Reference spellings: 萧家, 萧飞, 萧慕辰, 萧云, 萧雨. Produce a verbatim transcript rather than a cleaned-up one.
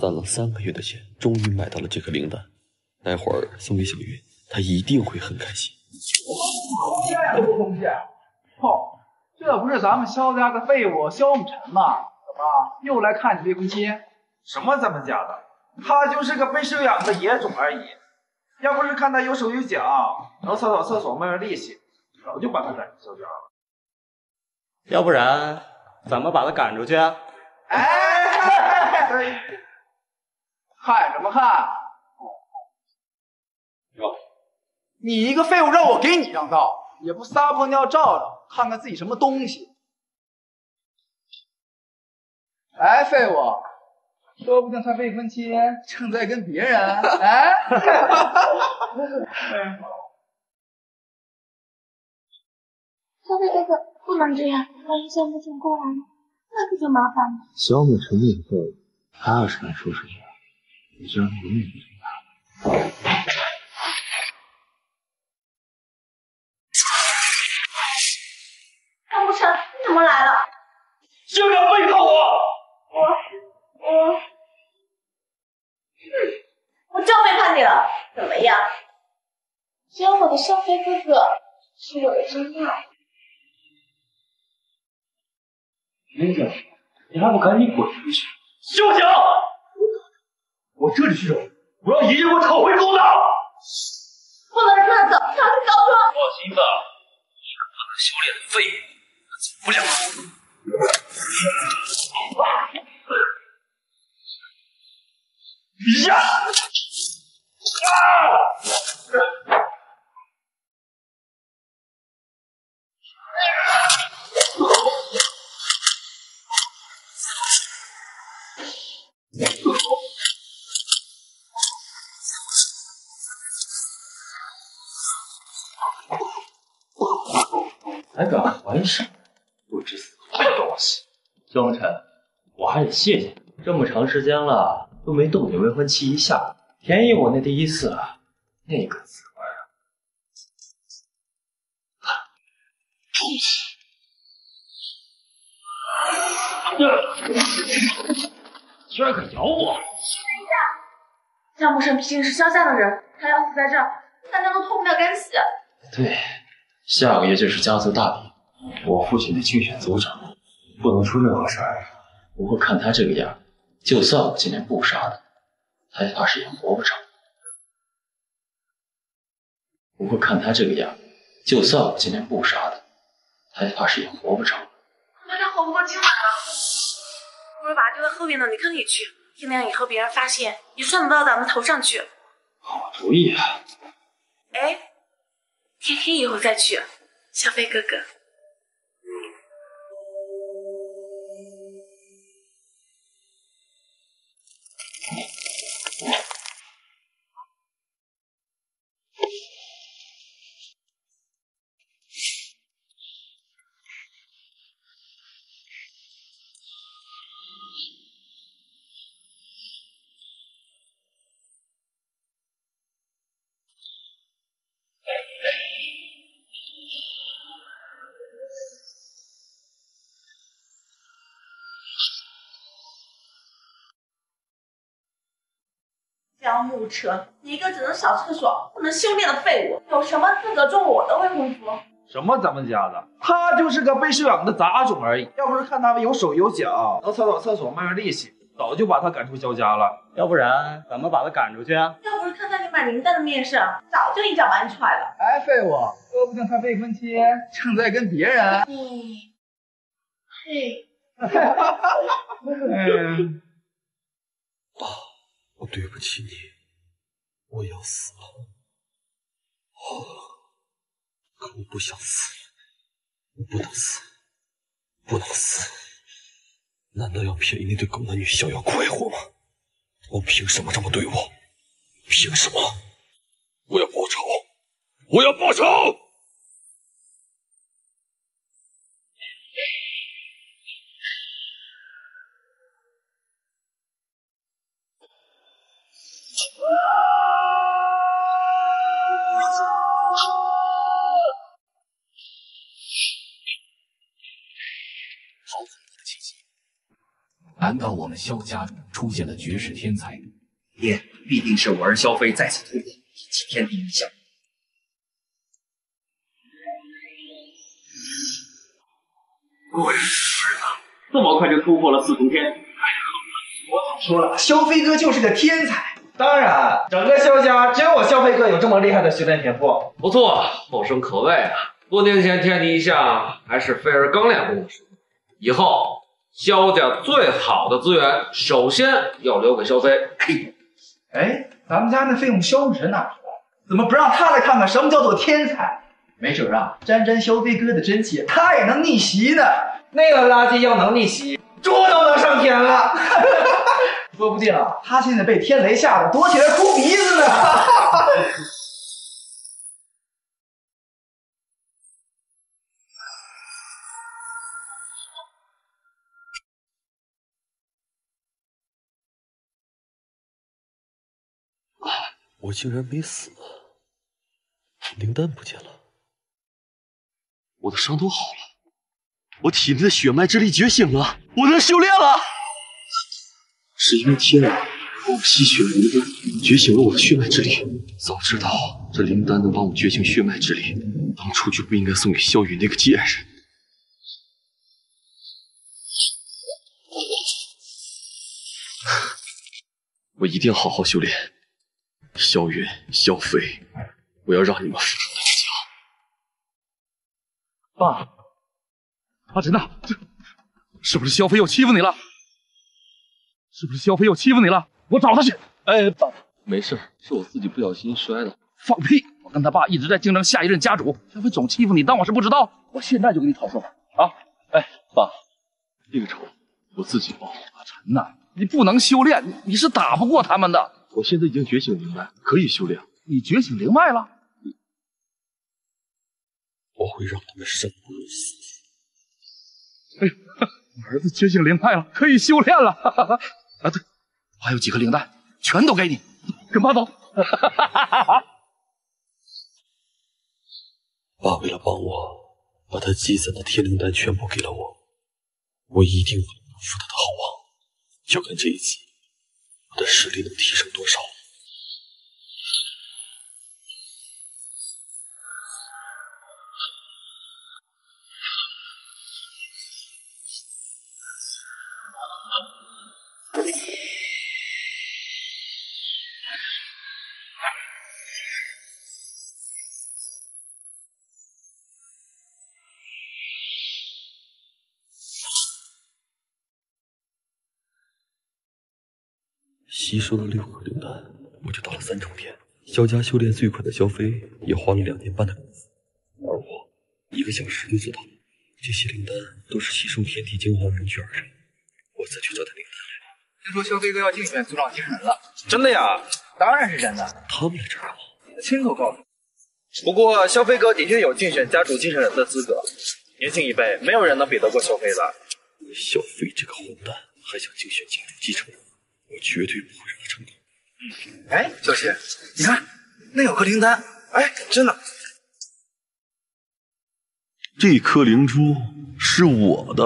攒了三个月的钱，终于买到了这颗灵丹，待会儿送给小云，她一定会很开心。这都不东西，哦，这不是咱们萧家的废物萧慕辰吗？怎么又来看你未婚妻？什么咱们家的？他就是个被收养的野种而已。要不是看他有手有脚，能扫扫厕所卖卖力气，早就把他赶出萧家了。要不然咱们把他赶出去、啊？哎，看什么看？哟，你一个废物让我给你让道，也不撒泡尿照照，看看自己什么东西。哎，废物，说不定他未婚妻正在跟别人。哎，小伟哥哥。 不能这样，万一萧慕辰过来了，那可就麻烦了。萧慕辰那个，他要是敢说什么，你就让他永远不成大。萧慕辰，你怎么来了？休想背叛我！我我，我正背叛你了，怎么样？只有我的少飞哥哥是我的真爱。 林子，你还不赶紧滚出去！休想！我这就去找，我要爷爷给我讨回公道！不能这样走，他是高中。放心吧，你个不能修炼的废物，我走不了。呀！啊！ 还敢还手！不知死活的东西！萧慕辰，我还得谢谢你，这么长时间了都没动你未婚妻一下，便宜我那第一次，那个滋味啊！住手！居然敢咬我！等一下，萧慕辰毕竟是萧家的人，他要死在这儿，大家都脱不了干系。对。 下个月就是家族大礼，我父亲得竞选族长，不能出任何事儿。不过看他这个样，就算我今天不杀他，他也怕是也活不长。不过看他这个样，就算我今天不杀他，他也怕是也活不长。那他活不过今晚啊！我们把他丢到后面的泥坑里去，天亮以后别让发现，也算不到咱们头上去。好主意啊！哎。 天黑以后再去，小飞哥哥。萧慕辰，你一个只能扫厕所、不能修炼的废物，有什么资格中我的未婚夫？什么咱们家的？他就是个被收养的杂种而已。要不是看他有手有脚，能扫扫厕所卖卖力气，早就把他赶出萧家了。要不然咱们把他赶出去啊？要不是看在你买灵丹的面上，早就一脚把你踹了。哎，废物，说不定他未婚妻正在跟别人。你，嘿，哈哈哈哈。 我对不起你，我要死了。哦，可我不想死，我不能死，不能死！难道要便宜那对狗男女逍遥快活吗？他们凭什么这么对我？凭什么？我要报仇！我要报仇！ 难到我们萧家出现了绝世天才，也必定是我儿萧飞再次突破，以及天地异象。滚石啊！这么快就突破了四重天，太狠了！我早说了，萧飞哥就是个天才。当然，整个萧家只有我萧飞哥有这么厉害的学练天赋。不错，后生可畏啊！多年前天地异象还是菲儿刚练功的时候，以后。 萧家最好的资源，首先要留给萧飞。哎，咱们家那废物萧牧尘哪去了？怎么不让他来看看什么叫做天才？没准啊，沾沾萧飞哥的真气，他也能逆袭呢。那个垃圾要能逆袭，猪都能上天了。说不定啊，他现在被天雷吓得躲起来哭鼻子呢。我竟然没死，灵丹不见了，我的伤都好了，我体内的血脉之力觉醒了，我能修炼了。是因为天啊，我吸血灵丹觉醒了我的血脉之力。早知道这灵丹能帮我觉醒血脉之力，当初就不应该送给萧雨那个贱人。 我一定要好好修炼，萧云、萧飞，我要让你们复仇那只脚。爸，阿晨呐，这是不是萧飞又欺负你了？是不是萧飞又欺负你了？我找他去。哎，爸爸，没事，是我自己不小心摔的。放屁！我跟他爸一直在竞争下一任家主，萧飞总欺负你，当我是不知道？我现在就跟你讨说法啊！哎，爸，这个仇我自己报。阿晨呐。 你不能修炼，你你是打不过他们的。我现在已经觉醒灵脉，可以修炼。你觉醒灵脉了？我会让他们生不如死。哎呦，我儿子觉醒灵脉了，可以修炼了。哈哈哈。啊，对，我还有几颗灵丹，全都给你。跟爸走。哈哈哈哈。爸为了帮我，把他积攒的天灵丹全部给了我，我一定会不负他的厚望。 就看这一集，我的实力能提升多少？吸收了六颗灵丹，我就到了三重天。萧家修炼最快的萧飞也花了两年半的功夫，而我一个小时就做到了。这些灵丹都是吸收天地精华凝聚而成，我再去找点灵丹来。听说萧飞哥要竞选族长新人了，真的呀？当然是真的。他们来这儿了，你亲口告诉我。不过萧飞哥的确有竞选家主新人的资格，年轻一辈没有人能比得过萧飞的。萧飞这个混蛋还想竞选家主继承人。 我绝对不会让他成功。哎，小七，你看，那有颗灵丹，哎，真的。这颗灵珠是我的。